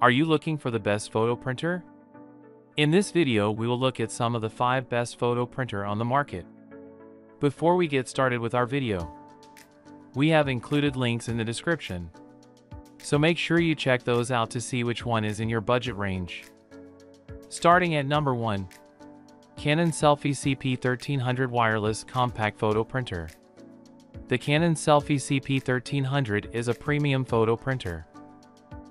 Are you looking for the best photo printer? In this video we will look at some of the 5 best photo printer on the market. Before we get started with our video, we have included links in the description, so make sure you check those out to see which one is in your budget range. Starting at number 1, Canon SELPHY CP1300 Wireless Compact Photo Printer. The Canon SELPHY CP1300 is a premium photo printer.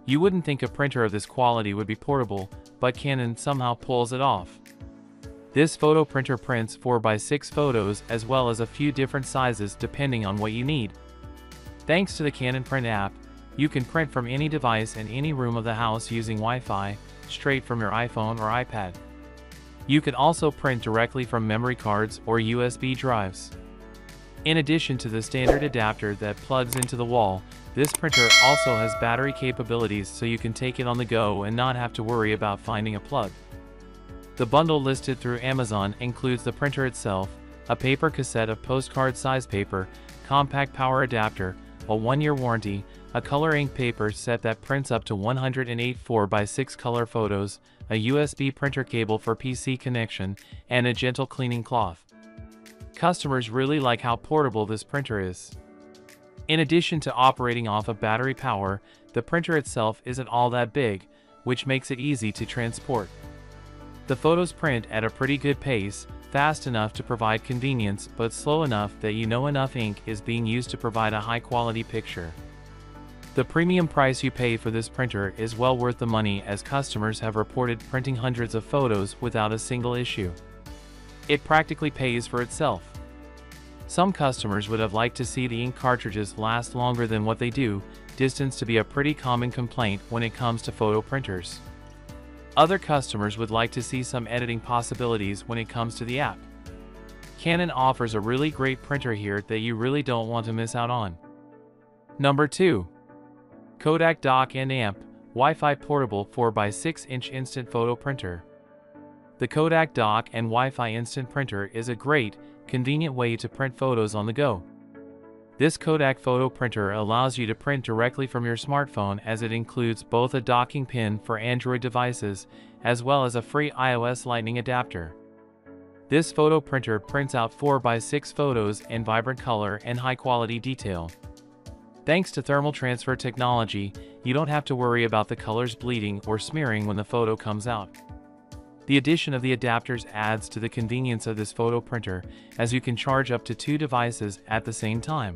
You wouldn't think a printer of this quality would be portable, but Canon somehow pulls it off. This photo printer prints 4x6 photos as well as a few different sizes depending on what you need. Thanks to the Canon Print app, you can print from any device in any room of the house using Wi-Fi, straight from your iPhone or iPad. You can also print directly from memory cards or USB drives. In addition to the standard adapter that plugs into the wall, this printer also has battery capabilities, so you can take it on the go and not have to worry about finding a plug. The bundle listed through Amazon includes the printer itself, a paper cassette of postcard-size paper, compact power adapter, a 1-year warranty, a color ink paper set that prints up to 108 4x6 color photos, a USB printer cable for PC connection, and a gentle cleaning cloth. Customers really like how portable this printer is. In addition to operating off of battery power, the printer itself isn't all that big, which makes it easy to transport. The photos print at a pretty good pace, fast enough to provide convenience but slow enough that you know enough ink is being used to provide a high-quality picture. The premium price you pay for this printer is well worth the money, as customers have reported printing hundreds of photos without a single issue. It practically pays for itself. Some customers would have liked to see the ink cartridges last longer than what they do, distance to be a pretty common complaint when it comes to photo printers. Other customers would like to see some editing possibilities when it comes to the app. Canon offers a really great printer here that you really don't want to miss out on. Number 2. Kodak Dock and Amp Wi-Fi Portable 4x6-inch Instant Photo Printer. The Kodak Dock and Wi-Fi Instant Printer is a great, convenient way to print photos on the go. This Kodak photo printer allows you to print directly from your smartphone, as it includes both a docking pin for Android devices as well as a free iOS Lightning adapter. This photo printer prints out 4x6 photos in vibrant color and high-quality detail. Thanks to thermal transfer technology, you don't have to worry about the colors bleeding or smearing when the photo comes out. The addition of the adapters adds to the convenience of this photo printer, as you can charge up to 2 devices at the same time.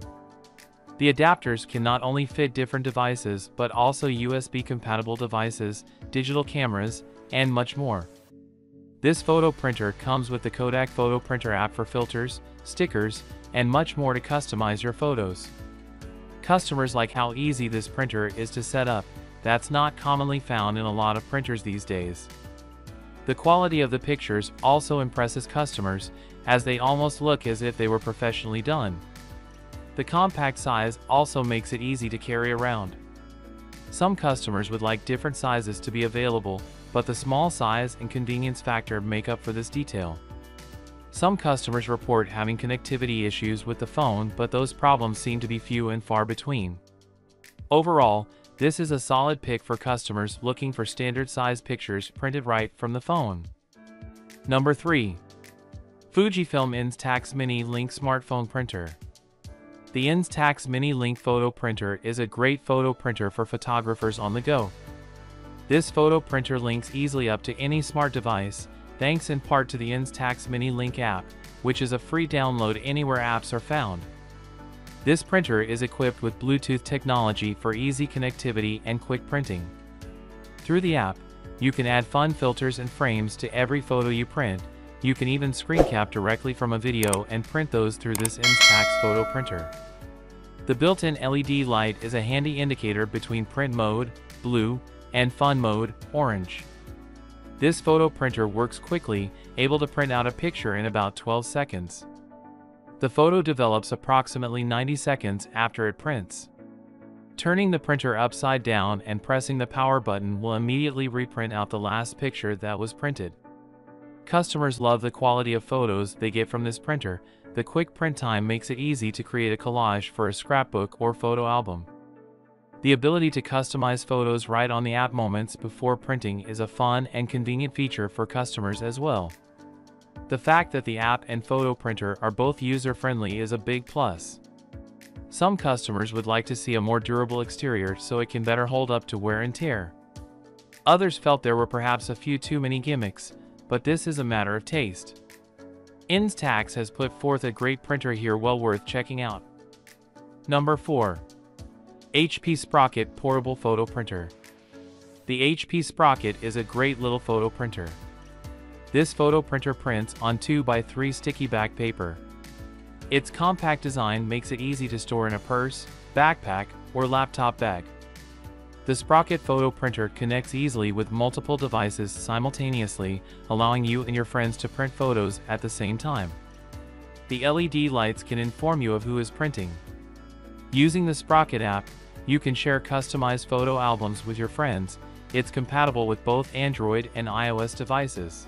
The adapters can not only fit different devices but also USB-compatible devices, digital cameras, and much more. This photo printer comes with the Kodak Photo Printer app for filters, stickers, and much more to customize your photos. Customers like how easy this printer is to set up. That's not commonly found in a lot of printers these days. The quality of the pictures also impresses customers, as they almost look as if they were professionally done. The compact size also makes it easy to carry around. Some customers would like different sizes to be available, but the small size and convenience factor make up for this detail. Some customers report having connectivity issues with the phone, but those problems seem to be few and far between. Overall, this is a solid pick for customers looking for standard-size pictures printed right from the phone. Number 3. Fujifilm Instax Mini Link Smartphone Printer. The Instax Mini Link Photo Printer is a great photo printer for photographers on the go. This photo printer links easily up to any smart device, thanks in part to the Instax Mini Link app, which is a free download anywhere apps are found. This printer is equipped with Bluetooth technology for easy connectivity and quick printing. Through the app, you can add fun filters and frames to every photo you print. You can even screen cap directly from a video and print those through this Instax photo printer. The built-in LED light is a handy indicator between print mode, blue, and fun mode, orange. This photo printer works quickly, able to print out a picture in about 12 seconds. The photo develops approximately 90 seconds after it prints. Turning the printer upside down and pressing the power button will immediately reprint out the last picture that was printed. Customers love the quality of photos they get from this printer. The quick print time makes it easy to create a collage for a scrapbook or photo album. The ability to customize photos right on the app moments before printing is a fun and convenient feature for customers as well. The fact that the app and photo printer are both user-friendly is a big plus. Some customers would like to see a more durable exterior so it can better hold up to wear and tear. Others felt there were perhaps a few too many gimmicks, but this is a matter of taste. Instax has put forth a great printer here, well worth checking out. Number 4. HP Sprocket Portable Photo Printer. The HP Sprocket is a great little photo printer. This photo printer prints on 2x3 sticky back paper. Its compact design makes it easy to store in a purse, backpack, or laptop bag. The Sprocket photo printer connects easily with multiple devices simultaneously, allowing you and your friends to print photos at the same time. The LED lights can inform you of who is printing. Using the Sprocket app, you can share customized photo albums with your friends. It's compatible with both Android and iOS devices.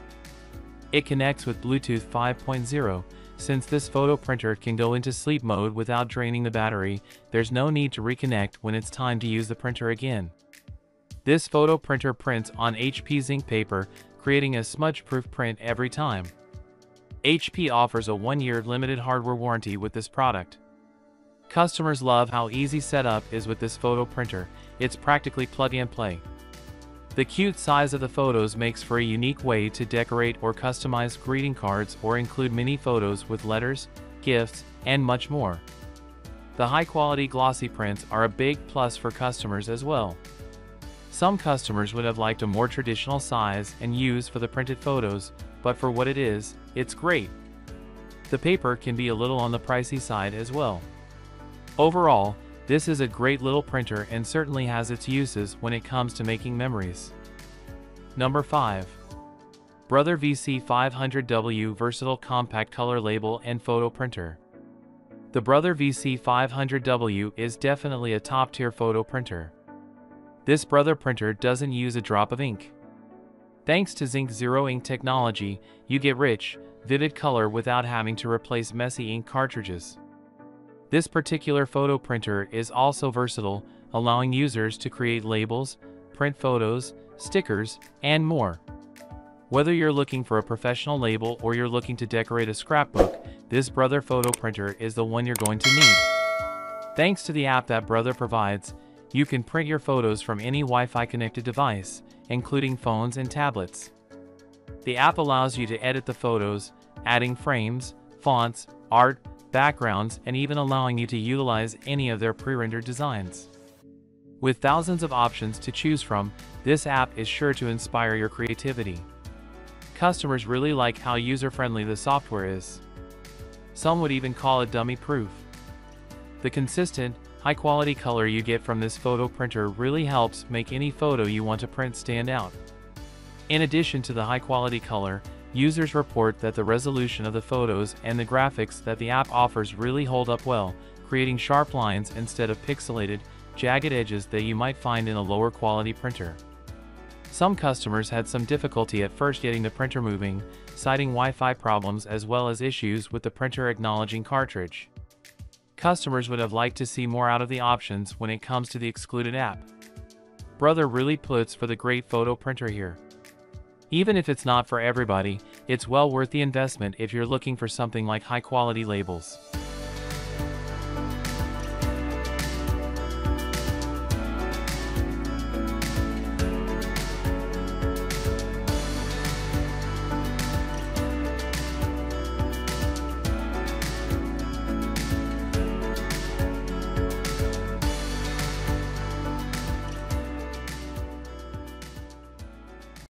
It connects with Bluetooth 5.0. Since this photo printer can go into sleep mode without draining the battery, there's no need to reconnect when it's time to use the printer again. This photo printer prints on HP Zinc paper, creating a smudge-proof print every time. HP offers a 1-year limited hardware warranty with this product. Customers love how easy setup is with this photo printer. It's practically plug and play. The cute size of the photos makes for a unique way to decorate or customize greeting cards or include mini photos with letters, gifts, and much more. The high-quality glossy prints are a big plus for customers as well. Some customers would have liked a more traditional size and use for the printed photos, but for what it is, it's great. The paper can be a little on the pricey side as well. Overall, this is a great little printer and certainly has its uses when it comes to making memories. Number 5. Brother VC500W Versatile Compact Color Label and Photo Printer. The Brother VC500W is definitely a top-tier photo printer. This Brother printer doesn't use a drop of ink. Thanks to Zink Zero Ink technology, you get rich, vivid color without having to replace messy ink cartridges. This particular photo printer is also versatile, allowing users to create labels, print photos, stickers, and more. Whether you're looking for a professional label or you're looking to decorate a scrapbook, this Brother photo printer is the one you're going to need. Thanks to the app that Brother provides, you can print your photos from any Wi-Fi connected device, including phones and tablets. The app allows you to edit the photos, adding frames, fonts, art, backgrounds, and even allowing you to utilize any of their pre-rendered designs. With thousands of options to choose from, this app is sure to inspire your creativity. Customers really like how user-friendly the software is. Some would even call it dummy-proof. The consistent, high-quality color you get from this photo printer really helps make any photo you want to print stand out. In addition to the high-quality color, users report that the resolution of the photos and the graphics that the app offers really hold up well, creating sharp lines instead of pixelated, jagged edges that you might find in a lower quality printer. Some customers had some difficulty at first getting the printer moving, citing Wi-Fi problems as well as issues with the printer acknowledging cartridge. Customers would have liked to see more out of the options when it comes to the excluded app. Brother really puts for the great photo printer here. Even if it's not for everybody, it's well worth the investment if you're looking for something like high-quality labels.